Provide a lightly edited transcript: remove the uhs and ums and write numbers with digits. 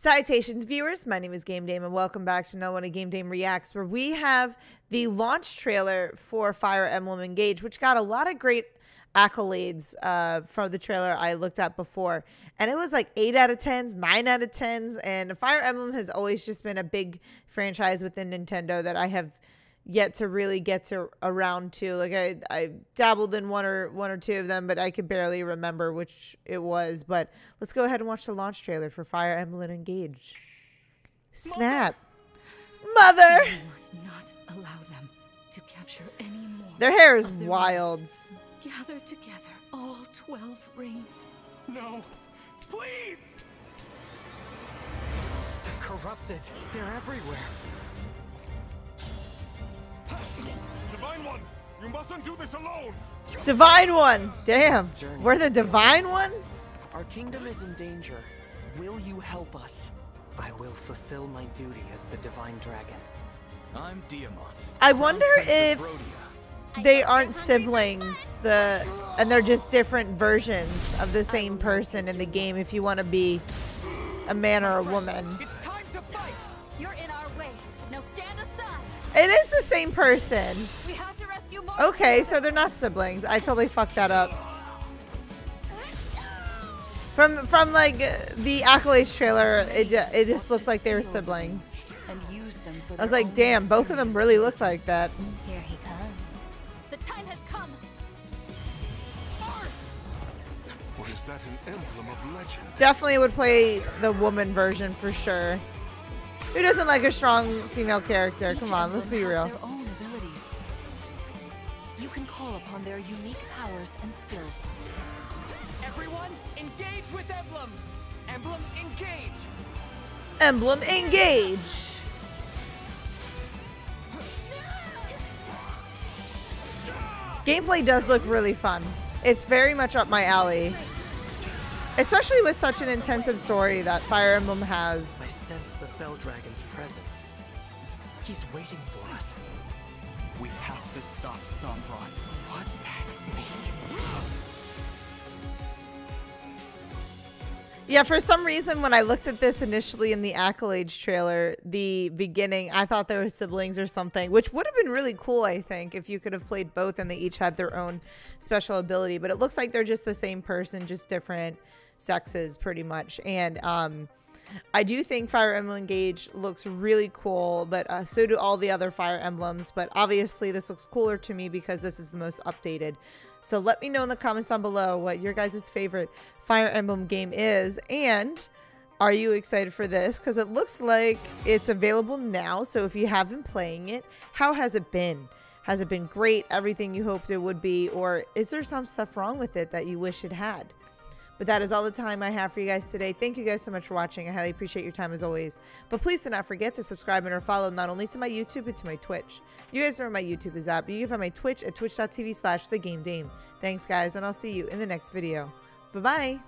Salutations, viewers. My name is Game Dame, and welcome back to Know When a Game Dame Reacts, where we have the launch trailer for Fire Emblem Engage, which got a lot of great accolades from the trailer I looked at before. And it was like 8 out of 10s, 9 out of 10s, and Fire Emblem has always just been a big franchise within Nintendo that I have yet to really get to around to. Like I dabbled in one or two of them, but I could barely remember which it was. But let's go ahead and watch the launch trailer for Fire Emblem Engage. Snap. Mother! You must not allow them to capture any more. Their hair is wild. Gather together all 12 rings. No, please! They're corrupted. They're everywhere. Divine One, you mustn't do this alone. Divine One, damn, we're the Divine One. Our kingdom is in danger. Will you help us? I will fulfill my duty as the Divine Dragon. I'm Diamant. I wonder if they aren't siblings, and they're just different versions of the same person in the game. If you want to be a man or a woman. It's time to fight. You're in our way. Now stand aside. It is the same person. We have to rescue more. Okay, so they're not siblings. I totally fucked that up. From like the accolades trailer, it just looked like they were siblings. I was like, damn, both of them really look like that. Here he comes. The time has come. What is that, an emblem of legend? Definitely would play the woman version for sure. Who doesn't like a strong female character? Come on, let's be real. Their own abilities. You can call upon their unique powers and skills. Everyone, engage with emblems. Emblem engage. Emblem engage. Gameplay does look really fun. It's very much up my alley, especially with such an intensive story that Fire Emblem has. The Bell Dragon's presence. He's waiting for us. We have to stop Sombra. Was that me? Yeah, for some reason when I looked at this initially in the accolades trailer, the beginning, I thought they were siblings or something, which would have been really cool, I think, if you could have played both and they each had their own special ability. But it looks like they're just the same person, just different sexes pretty much. And I do think Fire Emblem Engage looks really cool, but so do all the other Fire Emblems. But obviously this looks cooler to me because this is the most updated. So let me know in the comments down below what your guys' favorite Fire Emblem game is. And are you excited for this? Because it looks like it's available now. So if you have been playing it, how has it been? Has it been great? Everything you hoped it would be? Or is there some stuff wrong with it that you wish it had? But that is all the time I have for you guys today. Thank you guys so much for watching. I highly appreciate your time as always. But please do not forget to subscribe and or follow not only to my YouTube, but to my Twitch. You guys know where my YouTube is at, but you can find my Twitch at twitch.tv/thegamedame. Thanks, guys, and I'll see you in the next video. Bye-bye.